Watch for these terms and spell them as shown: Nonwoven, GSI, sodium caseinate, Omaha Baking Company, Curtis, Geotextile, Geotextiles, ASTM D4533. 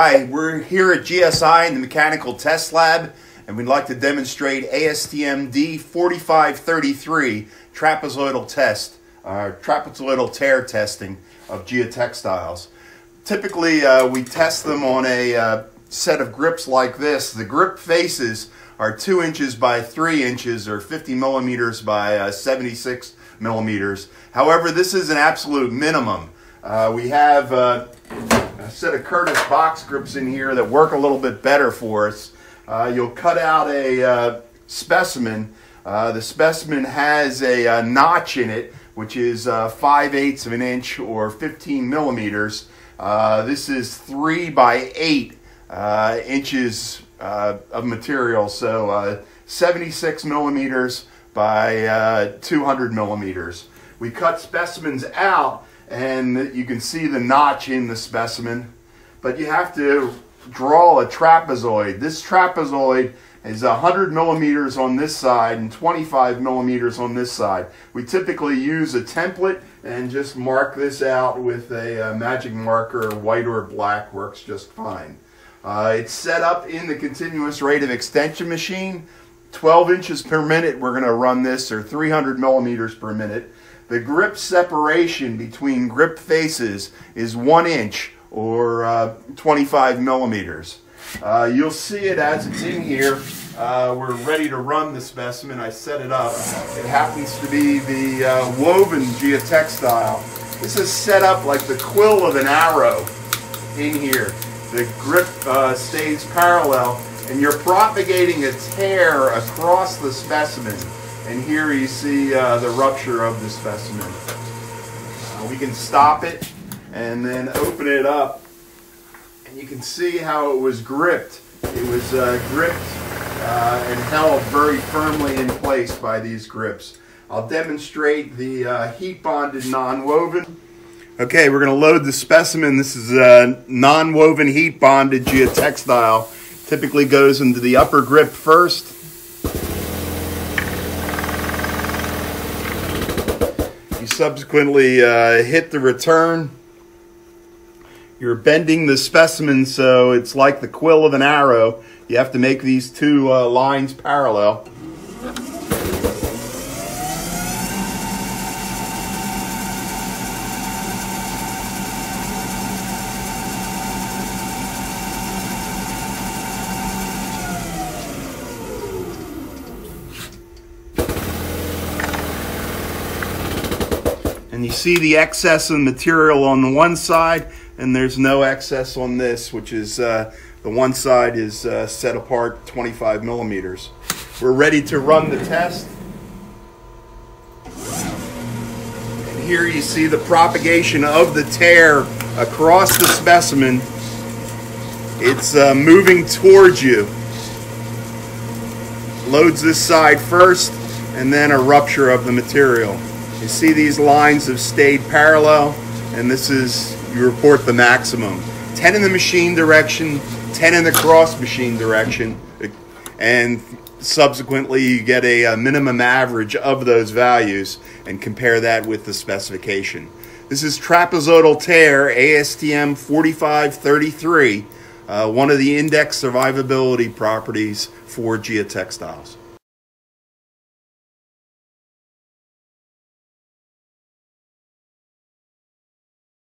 Hi, we're here at GSI in the Mechanical Test Lab, and we'd like to demonstrate ASTM D4533 trapezoidal tear testing of geotextiles. Typically, we test them on a set of grips like this. The grip faces are 2 inches by 3 inches, or 50 millimeters by 76 millimeters. However, this is an absolute minimum. We have a set of Curtis box grips in here that work a little bit better for us. You'll cut out a specimen. The specimen has a notch in it, which is 5/8 of an inch or 15 millimeters. This is 3 by 8 inches of material, so 76 millimeters by 200 millimeters. We cut specimens out, and you can see the notch in the specimen, but you have to draw a trapezoid. This trapezoid is 100 millimeters on this side and 25 millimeters on this side. We typically use a template and just mark this out with a magic marker. White or black works just fine. It's set up in the continuous rate of extension machine. 12 inches per minute we're going to run this, or 300 millimeters per minute. The grip separation between grip faces is 1 inch or 25 millimeters. You'll see it as it's in here. We're ready to run the specimen. I set it up. It happens to be the woven geotextile. This is set up like the quill of an arrow in here. The grip stays parallel, and you're propagating a tear across the specimen. And here you see the rupture of the specimen. We can stop it and then open it up, and you can see how it was gripped. It was gripped and held very firmly in place by these grips. I'll demonstrate the heat-bonded non-woven. Okay, we're going to load the specimen. This is a non-woven heat-bonded geotextile. Typically goes into the upper grip first. Subsequently hit the return. You're bending the specimen, so it's like the quill of an arrow. You have to make these two lines parallel. And you see the excess of material on the one side, and there's no excess on this, which is the one side is set apart 25 millimeters. We're ready to run the test. And here you see the propagation of the tear across the specimen. It's moving towards you. Loads this side first, and then a rupture of the material. You see these lines have stayed parallel, and this is, you report the maximum. 10 in the machine direction, 10 in the cross machine direction, and subsequently you get a minimum average of those values and compare that with the specification. This is trapezoidal tear, ASTM 4533, one of the index survivability properties for geotextiles.